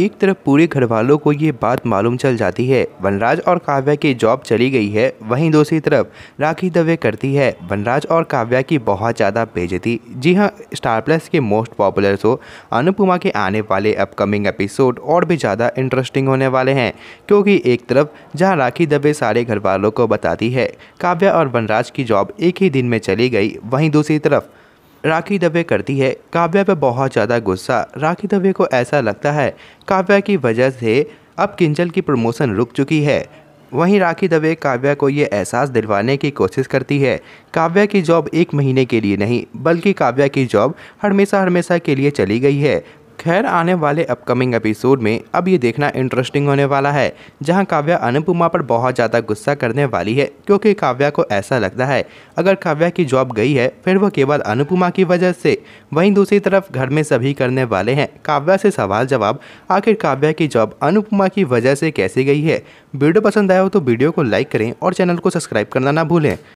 एक तरफ पूरे घर वालों को ये बात मालूम चल जाती है वनराज और काव्या की जॉब चली गई है, वहीं दूसरी तरफ राखी दवे करती है वनराज और काव्या की बहुत ज़्यादा बेइज्जती। जी हाँ, स्टार प्लस के मोस्ट पॉपुलर शो अनुपमा के आने वाले अपकमिंग एपिसोड और भी ज़्यादा इंटरेस्टिंग होने वाले हैं, क्योंकि एक तरफ जहाँ राखी दवे सारे घर वालों को बताती है काव्या और वनराज की जॉब एक ही दिन में चली गई, वहीं दूसरी तरफ राखी दवे करती है काव्या पर बहुत ज़्यादा गुस्सा। राखी दवे को ऐसा लगता है काव्या की वजह से अब किंजल की प्रमोशन रुक चुकी है। वहीं राखी दवे काव्या को ये एहसास दिलवाने की कोशिश करती है काव्या की जॉब एक महीने के लिए नहीं बल्कि काव्या की जॉब हमेशा हमेशा के लिए चली गई है। खैर, आने वाले अपकमिंग एपिसोड में अब ये देखना इंटरेस्टिंग होने वाला है, जहां काव्या अनुपमा पर बहुत ज़्यादा गुस्सा करने वाली है, क्योंकि काव्या को ऐसा लगता है अगर काव्या की जॉब गई है फिर वो केवल अनुपमा की वजह से। वहीं दूसरी तरफ घर में सभी करने वाले हैं काव्या से सवाल जवाब, आखिर काव्या की जॉब अनुपमा की वजह से कैसे गई है। वीडियो पसंद आया हो तो वीडियो को लाइक करें और चैनल को सब्सक्राइब करना ना भूलें।